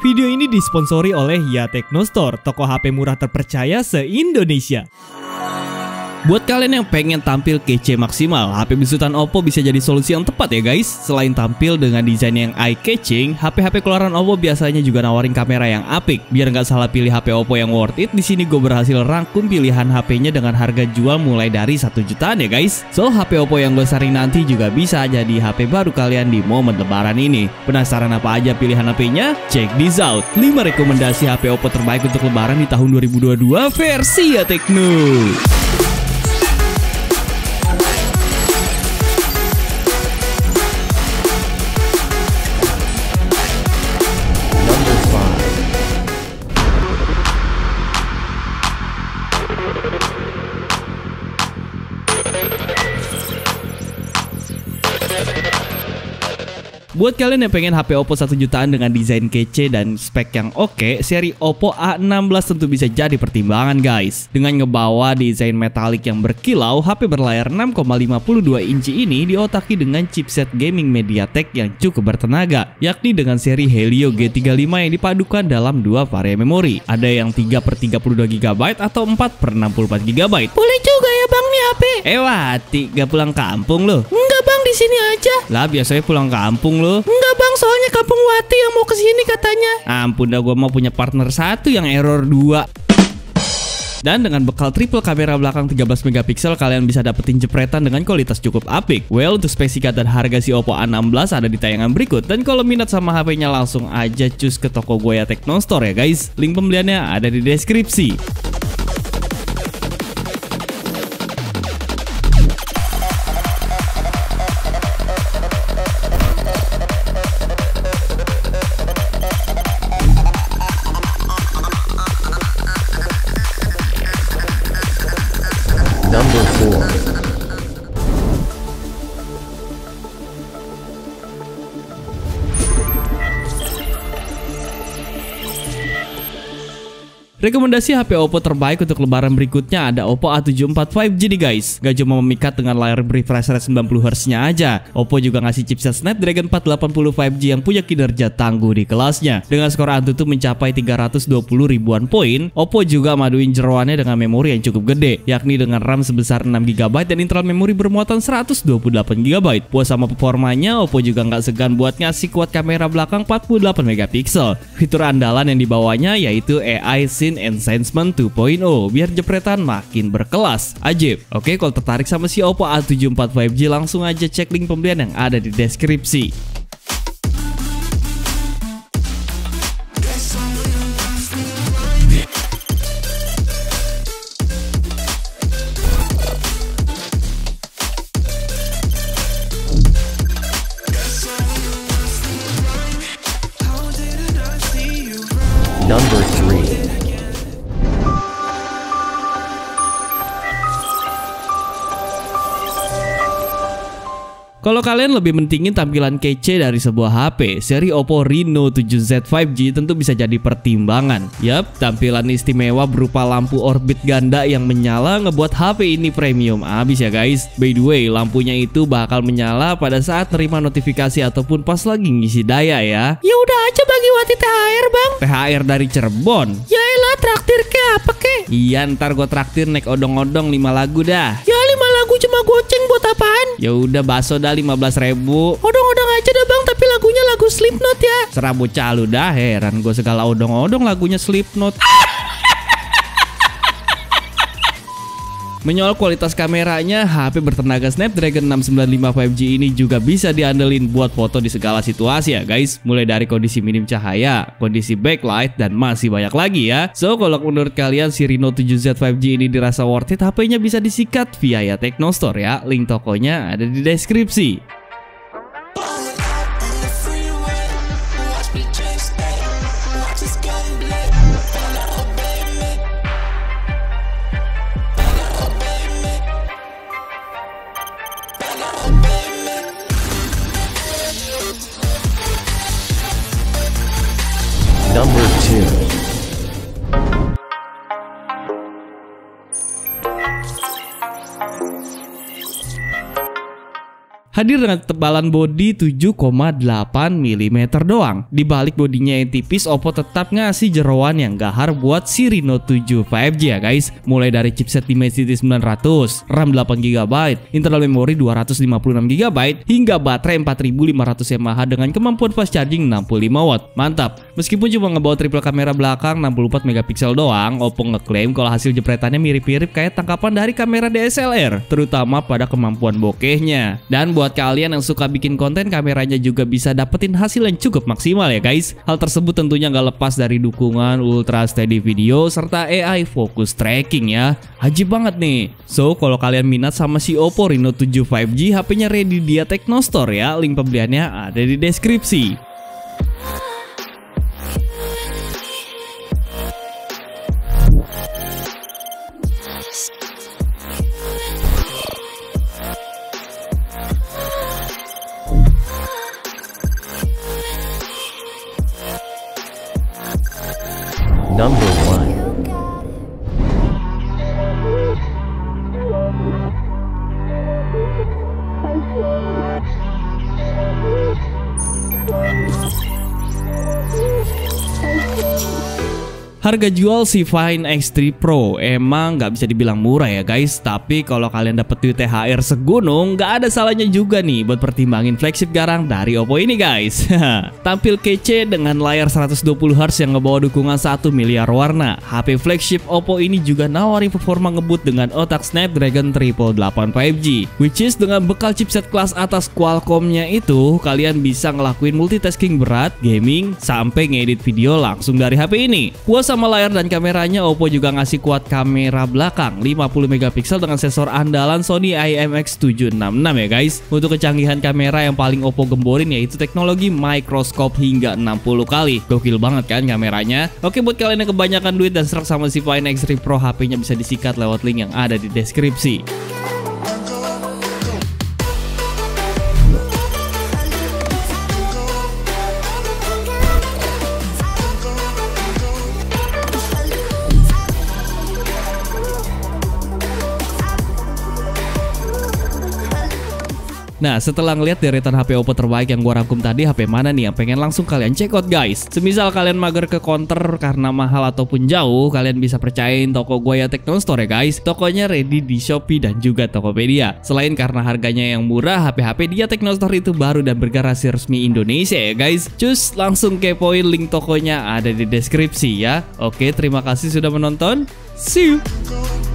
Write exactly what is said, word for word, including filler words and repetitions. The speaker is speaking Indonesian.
Video ini disponsori oleh Yatekno Store, toko H P murah terpercaya se-Indonesia. Buat kalian yang pengen tampil kece maksimal, H P besutan Oppo bisa jadi solusi yang tepat ya guys. Selain tampil dengan desain yang eye-catching, H P-H P keluaran Oppo biasanya juga nawarin kamera yang apik. Biar nggak salah pilih H P Oppo yang worth it, di sini gue berhasil rangkum pilihan H P-nya dengan harga jual mulai dari satu jutaan ya guys. So, H P Oppo yang gue saring nanti juga bisa jadi H P baru kalian di momen lebaran ini. Penasaran apa aja pilihan H P-nya? Check this out! lima rekomendasi H P Oppo terbaik untuk lebaran di tahun dua ribu dua puluh dua versi Yatekno. Buat kalian yang pengen H P Oppo satu jutaan dengan desain kece dan spek yang oke, seri Oppo A enam belas tentu bisa jadi pertimbangan guys. Dengan ngebawa desain metalik yang berkilau, H P berlayar enam koma lima dua inci ini diotaki dengan chipset gaming MediaTek yang cukup bertenaga, yakni dengan seri Helio G tiga puluh lima yang dipadukan dalam dua varian memori. Ada yang tiga per tiga puluh dua giga byte atau empat per enam puluh empat giga byte. Boleh juga ya bang nih H P? Eh Wati, gak pulang kampung loh. Enggak bang, di sini aja. Lah biasanya pulang kampung loh. Enggak bang, soalnya kampung Wati yang mau kesini katanya. Ampun dah, gue mau punya partner satu yang error dua. Dan dengan bekal triple kamera belakang tiga belas megapiksel, kalian bisa dapetin jepretan dengan kualitas cukup apik. Well, untuk spesifikasi dan harga si Oppo A enam belas ada di tayangan berikut. Dan kalau minat sama H P-nya langsung aja cus ke toko gue Yatekno Store ya guys. Link pembeliannya ada di deskripsi. Rekomendasi H P Oppo terbaik untuk lebaran berikutnya ada Oppo A tujuh empat lima G nih guys. Gak cuma memikat dengan layar refresh rate sembilan puluh hertz-nya aja, Oppo juga ngasih chipset Snapdragon empat delapan nol lima G yang punya kinerja tangguh di kelasnya. Dengan skor Antutu mencapai tiga ratus dua puluh ribuan poin, Oppo juga maduin jeroannya dengan memori yang cukup gede, yakni dengan RAM sebesar enam giga byte dan internal memori bermuatan seratus dua puluh delapan giga byte. Puas sama performanya, Oppo juga nggak segan buat ngasih kuat kamera belakang empat puluh delapan megapiksel. Fitur andalan yang dibawanya yaitu A I-Sync Enhancement dua titik nol biar jepretan makin berkelas. Ajib. Oke, kalau tertarik sama si Oppo A tujuh empat lima G langsung aja cek link pembelian yang ada di deskripsi. Kalau kalian lebih mentingin tampilan kece dari sebuah H P, seri Oppo Reno tujuh Z lima G tentu bisa jadi pertimbangan. Yap, tampilan istimewa berupa lampu orbit ganda yang menyala ngebuat H P ini premium abis ya guys. By the way, lampunya itu bakal menyala pada saat terima notifikasi ataupun pas lagi ngisi daya ya. Ya udah aja bagi Wati T H R bang. T H R dari Cirebon. Yaelah, traktir ke apa ke? Iya, ntar gue traktir naik odong-odong lima lagu dah. Ya lagu cuma goceng buat apaan? Ya udah baso dah lima belas ribu. Odong-odong aja dah bang, tapi lagunya lagu Slipknot ya. Serah bocah lu dah, heran gue segala odong-odong lagunya Slipknot. Menyoal kualitas kameranya, H P bertenaga Snapdragon enam sembilan lima lima G ini juga bisa diandelin buat foto di segala situasi ya guys. Mulai dari kondisi minim cahaya, kondisi backlight, dan masih banyak lagi ya. So, kalau menurut kalian si Reno tujuh Z lima G ini dirasa worth it, H P-nya bisa disikat via Yatekno Store ya. Link tokonya ada di deskripsi. hadir dengan tebalan bodi tujuh koma delapan milimeter doang. Di balik bodinya yang tipis, Oppo tetap ngasih jeroan yang gahar buat si Reno tujuh lima G ya guys. Mulai dari chipset Dimensity sembilan ratus, RAM delapan giga byte, internal memori dua ratus lima puluh enam giga byte, hingga baterai empat ribu lima ratus mAh dengan kemampuan fast charging enam puluh lima watt. Mantap. Meskipun cuma ngebawa triple kamera belakang enam puluh empat megapiksel doang, Oppo ngeklaim kalau hasil jepretannya mirip-mirip kayak tangkapan dari kamera D S L R, terutama pada kemampuan bokehnya. Dan buat kalian yang suka bikin konten, kameranya juga bisa dapetin hasil yang cukup maksimal ya guys. Hal tersebut tentunya nggak lepas dari dukungan ultra steady video serta A I focus tracking ya. Ajib banget nih. So, kalau kalian minat sama si Oppo Reno tujuh lima G, H P-nya ready di Yatekno Store ya. Link pembeliannya ada di deskripsi. Number one. Harga jual si Find X tiga Pro emang nggak bisa dibilang murah ya guys, tapi kalau kalian dapet duit T H R segunung, nggak ada salahnya juga nih buat pertimbangin flagship garang dari Oppo ini guys. Tampil kece dengan layar seratus dua puluh hertz yang ngebawa dukungan satu miliar warna, H P flagship Oppo ini juga nawarin performa ngebut dengan otak Snapdragon delapan delapan delapan lima G, which is dengan bekal chipset kelas atas Qualcomm-nya itu, kalian bisa ngelakuin multitasking berat, gaming, sampai ngedit video langsung dari H P ini. Puas sama layar dan kameranya, Oppo juga ngasih kuat kamera belakang lima puluh megapiksel dengan sensor andalan Sony I M X tujuh enam enam ya guys. Untuk kecanggihan kamera yang paling Oppo gemborin yaitu teknologi mikroskop hingga enam puluh kali. Gokil banget kan kameranya? Oke, buat kalian yang kebanyakan duit dan serak sama si Find X tiga Pro, H P-nya bisa disikat lewat link yang ada di deskripsi. Nah, setelah ngeliat deretan H P Oppo terbaik yang gua rangkum tadi, H P mana nih yang pengen langsung kalian check out guys? Semisal kalian mager ke counter karena mahal ataupun jauh, kalian bisa percayain toko gua Yatekno Store ya guys. Tokonya ready di Shopee dan juga Tokopedia. Selain karena harganya yang murah, H P-H P di Yatekno Store itu baru dan bergarasi resmi Indonesia ya guys. Cus, langsung kepoin link tokonya ada di deskripsi ya. Oke, terima kasih sudah menonton. See you!